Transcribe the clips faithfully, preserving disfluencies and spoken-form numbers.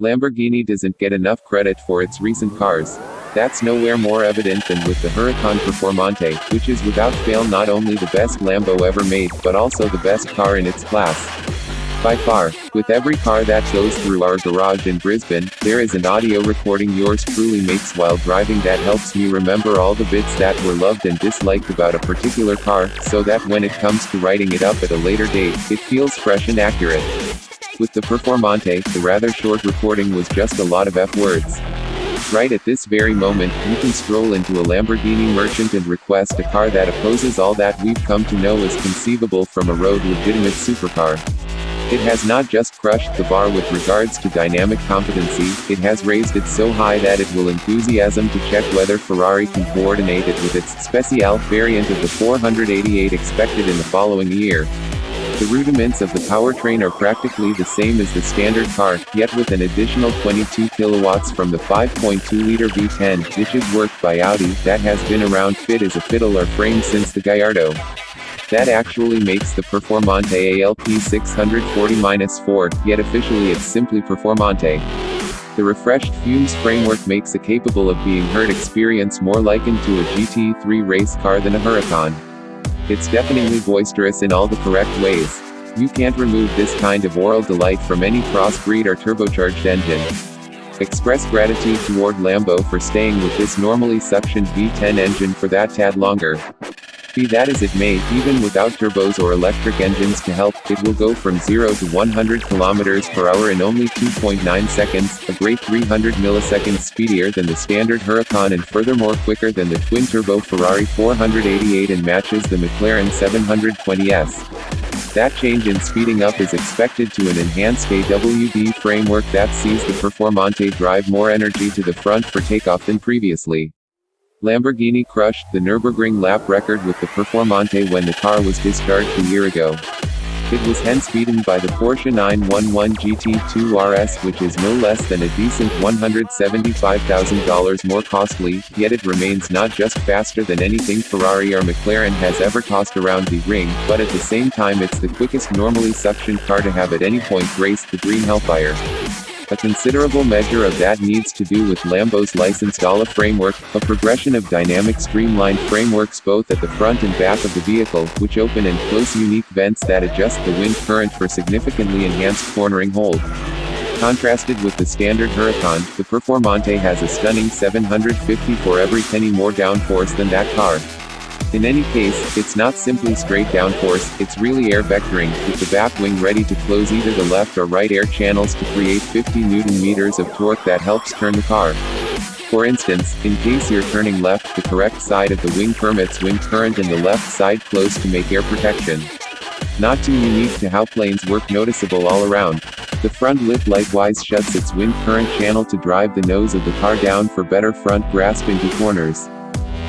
Lamborghini doesn't get enough credit for its recent cars. That's nowhere more evident than with the Huracan Performante, which is without fail not only the best Lambo ever made, but also the best car in its class. By far, with every car that goes through our garage in Brisbane, there is an audio recording yours truly makes while driving that helps me remember all the bits that were loved and disliked about a particular car, so that when it comes to writing it up at a later date, it feels fresh and accurate. With the Performante, the rather short recording was just a lot of F-words. Right at this very moment, you can stroll into a Lamborghini merchant and request a car that opposes all that we've come to know as conceivable from a road legitimate supercar. It has not just crushed the bar with regards to dynamic competency, it has raised it so high that it will enthusiasm to check whether Ferrari can coordinate it with its Speciale variant of the four eighty-eight expected in the following year. The rudiments of the powertrain are practically the same as the standard car, yet with an additional twenty-two kilowatts from the five point two liter V ten, which is worked by Audi, that has been around fit as a fiddle or frame since the Gallardo. That actually makes the Performante A L A six forty dash four, yet officially it's simply Performante. The refreshed fumes framework makes it capable of being heard experience more likened to a G T three race car than a Huracan. It's deafeningly boisterous in all the correct ways. You can't remove this kind of oral delight from any crossbreed or turbocharged engine. Express gratitude toward Lambo for staying with this normally suctioned V ten engine for that tad longer. Be that as it may, even without turbos or electric engines to help, it will go from zero to one hundred kilometers per hour in only two point nine seconds, a great three hundred milliseconds speedier than the standard Huracan and furthermore quicker than the twin-turbo Ferrari four eighty-eight and matches the McLaren seven twenty S. That change in speeding up is expected to an enhanced A W D framework that sees the Performante drive more energy to the front for takeoff than previously. Lamborghini crushed the Nürburgring lap record with the Performante when the car was discharged a year ago. It was hence beaten by the Porsche nine eleven G T two R S, which is no less than a decent one hundred seventy-five thousand dollars more costly, yet it remains not just faster than anything Ferrari or McLaren has ever tossed around the ring, but at the same time it's the quickest normally suctioned car to have at any point raced the green hellfire. A considerable measure of that needs to do with Lambo's licensed A L A framework, a progression of dynamic streamlined frameworks both at the front and back of the vehicle, which open and close unique vents that adjust the wind current for significantly enhanced cornering hold. Contrasted with the standard Huracan, the Performante has a stunning seven hundred fifty for every penny more downforce than that car. In any case, it's not simply straight downforce, it's really air vectoring, with the back wing ready to close either the left or right air channels to create fifty newton meters of torque that helps turn the car. For instance, in case you're turning left, the correct side of the wing permits wind current and the left side close to make air protection. Not too unique to how planes work, noticeable all around. The front lip likewise shuts its wind current channel to drive the nose of the car down for better front grasp into corners.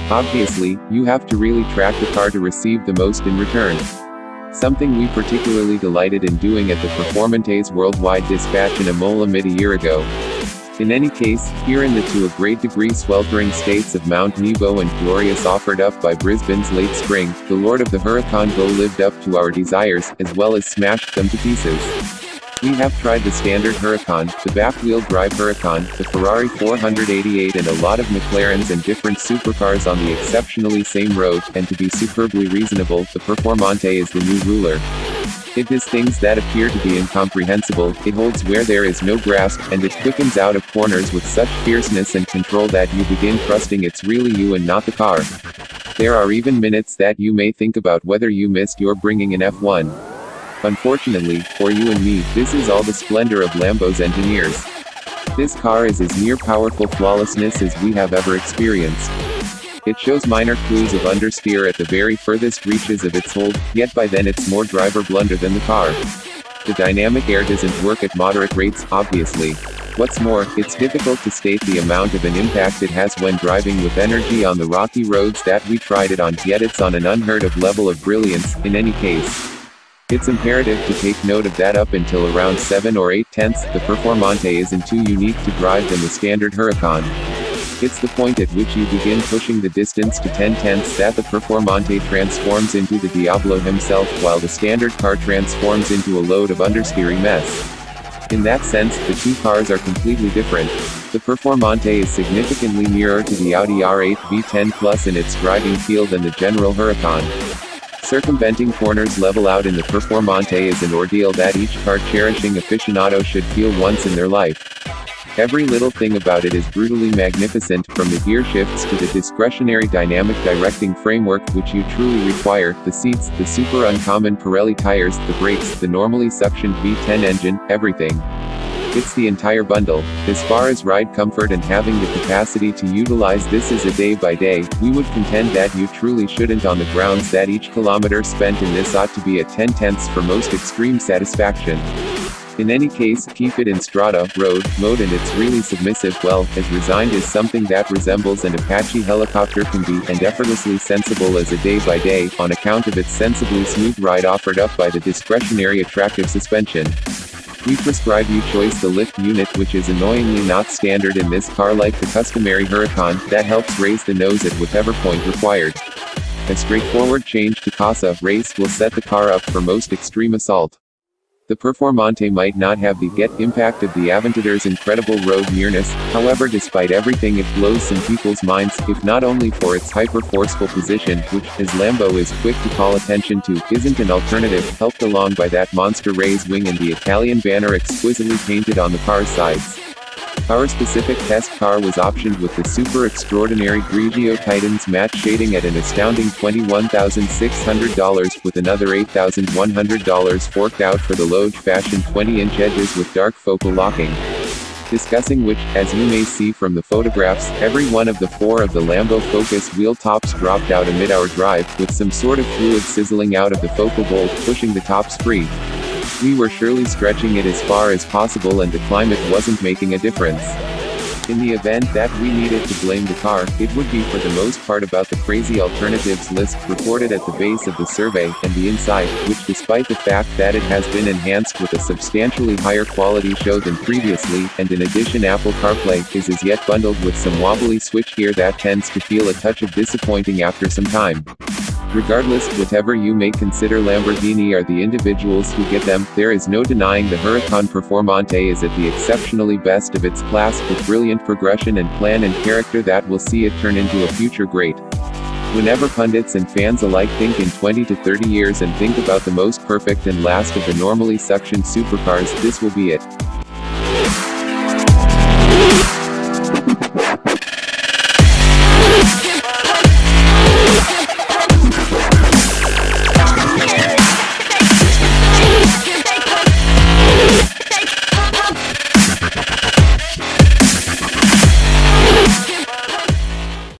Obviously, you have to really track the car to receive the most in return. Something we particularly delighted in doing at the Performante's worldwide dispatch in Imola mid a year ago. In any case, here in the to a great degree sweltering states of Mount Nebo and glorious offered up by Brisbane's late spring, the Lord of the Huracan Go lived up to our desires, as well as smashed them to pieces. We have tried the standard Huracan, the back-wheel drive Huracan, the Ferrari four eighty-eight and a lot of McLarens and different supercars on the exceptionally same road, and to be superbly reasonable, the Performante is the new ruler. It does things that appear to be incomprehensible, it holds where there is no grasp, and it quickens out of corners with such fierceness and control that you begin trusting it's really you and not the car. There are even minutes that you may think about whether you missed your bringing in F one. Unfortunately, for you and me, this is all the splendor of Lambo's engineers. This car is as near powerful flawlessness as we have ever experienced. It shows minor clues of understeer at the very furthest reaches of its hold, yet by then it's more driver blunder than the car. The dynamic air doesn't work at moderate rates, obviously. What's more, it's difficult to state the amount of an impact it has when driving with energy on the rocky roads that we tried it on, yet it's on an unheard of level of brilliance, in any case. It's imperative to take note of that up until around seven or eight tenths, the Performante isn't too unique to drive than the standard Huracan. It's the point at which you begin pushing the distance to ten tenths that the Performante transforms into the Diablo himself, while the standard car transforms into a load of understeery mess. In that sense, the two cars are completely different. The Performante is significantly nearer to the Audi R eight V ten plus in its driving feel than the general Huracan. Circumventing corners level out in the Performante is an ordeal that each car-cherishing aficionado should feel once in their life. Every little thing about it is brutally magnificent, from the gear shifts to the discretionary dynamic directing framework which you truly require, the seats, the super uncommon Pirelli tires, the brakes, the normally suctioned V ten engine, everything. It's the entire bundle. As far as ride comfort and having the capacity to utilize this is a day-by-day, we would contend that you truly shouldn't, on the grounds that each kilometer spent in this ought to be a ten tenths for most extreme satisfaction. In any case, keep it in strata, road, mode and it's really submissive, well, as resigned as something that resembles an Apache helicopter can be, and effortlessly sensible as a day-by-day, on account of its sensibly smooth ride offered up by the discretionary attractive suspension. We prescribe you choice the lift unit, which is annoyingly not standard in this car like the customary Huracan, that helps raise the nose at whatever point required. A straightforward change to Casa race will set the car up for most extreme assault. The Performante might not have the get impact of the Aventador's incredible road nearness, however despite everything it blows some people's minds, if not only for its hyper-forceful position, which, as Lambo is quick to call attention to, isn't an alternative, helped along by that monster Ray's wing and the Italian banner exquisitely painted on the car's sides. Our specific test car was optioned with the super extraordinary Grigio Titans matte shading at an astounding twenty-one thousand six hundred dollars, with another eight thousand one hundred dollars forked out for the Loge fashion twenty inch edges with dark focal locking. Discussing which, as you may see from the photographs, every one of the four of the Lambo Focus wheel tops dropped out amid our drive, with some sort of fluid sizzling out of the focal bolt, pushing the tops free. We were surely stretching it as far as possible and the climate wasn't making a difference. In the event that we needed to blame the car, it would be for the most part about the crazy alternatives list reported at the base of the survey, and the inside, which despite the fact that it has been enhanced with a substantially higher quality show than previously, and in addition Apple CarPlay, is as yet bundled with some wobbly switchgear that tends to feel a touch of disappointing after some time. Regardless, whatever you may consider Lamborghini are the individuals who get them, there is no denying the Huracan Performante is at the exceptionally best of its class, with brilliant progression and plan and character that will see it turn into a future great. Whenever pundits and fans alike think in twenty to thirty years and think about the most perfect and last of the normally suctioned supercars, this will be it.